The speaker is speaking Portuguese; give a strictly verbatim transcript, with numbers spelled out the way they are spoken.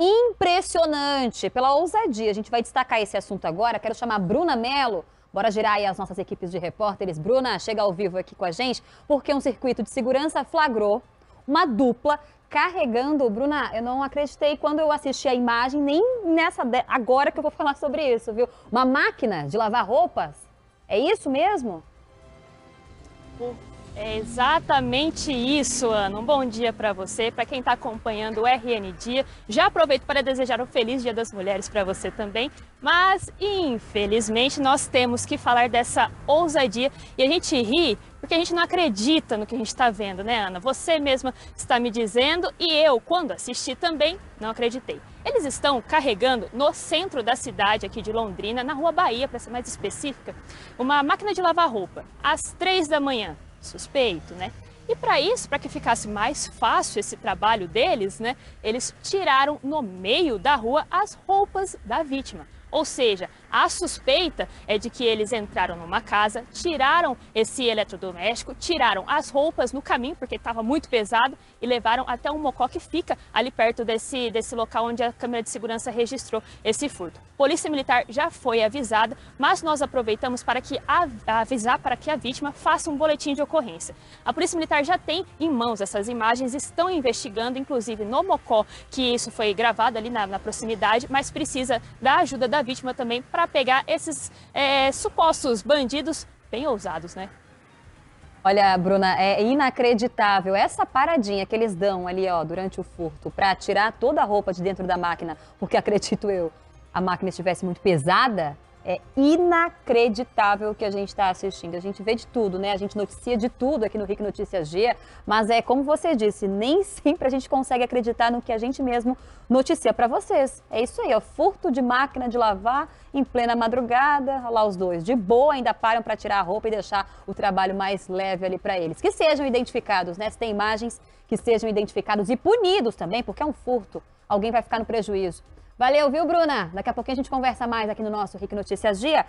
Impressionante pela ousadia. A gente vai destacar esse assunto agora. Quero chamar a Bruna Mello. Bora girar aí as nossas equipes de repórteres. Bruna, chega ao vivo aqui com a gente, porque um circuito de segurança flagrou uma dupla carregando... Bruna, eu não acreditei quando eu assisti a imagem, nem nessa de... agora que eu vou falar sobre isso, viu? Uma máquina de lavar roupas? É isso mesmo? Por... É exatamente isso, Ana. Um bom dia para você, para quem está acompanhando o R N Dia. Já aproveito para desejar um feliz Dia das Mulheres para você também. Mas, infelizmente, nós temos que falar dessa ousadia. E a gente ri porque a gente não acredita no que a gente está vendo, né, Ana? Você mesma está me dizendo e eu, quando assisti também, não acreditei. Eles estão carregando no centro da cidade aqui de Londrina, na Rua Bahia, para ser mais específica, uma máquina de lavar roupa, às três da manhã. Suspeito, né? E para isso, para que ficasse mais fácil esse trabalho deles, né? Eles tiraram no meio da rua as roupas da vítima. Ou seja, a suspeita é de que eles entraram numa casa, tiraram esse eletrodoméstico, tiraram as roupas no caminho, porque estava muito pesado, e levaram até um Mocó que fica ali perto desse, desse local onde a câmera de segurança registrou esse furto. Polícia Militar já foi avisada, mas nós aproveitamos para que a, avisar para que a vítima faça um boletim de ocorrência. A Polícia Militar já tem em mãos essas imagens, estão investigando, inclusive no Mocó, que isso foi gravado ali na, na proximidade, mas precisa da ajuda da vítima também para pegar esses é, supostos bandidos bem ousados, né? Olha, Bruna, é inacreditável essa paradinha que eles dão ali, ó, durante o furto, para tirar toda a roupa de dentro da máquina, porque acredito eu, a máquina estivesse muito pesada. É inacreditável o que a gente está assistindo. A gente vê de tudo, né? A gente noticia de tudo aqui no R I C Notícias G, mas é como você disse, nem sempre a gente consegue acreditar no que a gente mesmo noticia para vocês. É isso aí, ó, furto de máquina de lavar em plena madrugada. Olha lá os dois, de boa, ainda param para tirar a roupa e deixar o trabalho mais leve ali para eles. Que sejam identificados, né? Se tem imagens, que sejam identificados e punidos também, porque é um furto. Alguém vai ficar no prejuízo. Valeu, viu, Bruna? Daqui a pouquinho a gente conversa mais aqui no nosso R I C Notícias Dia.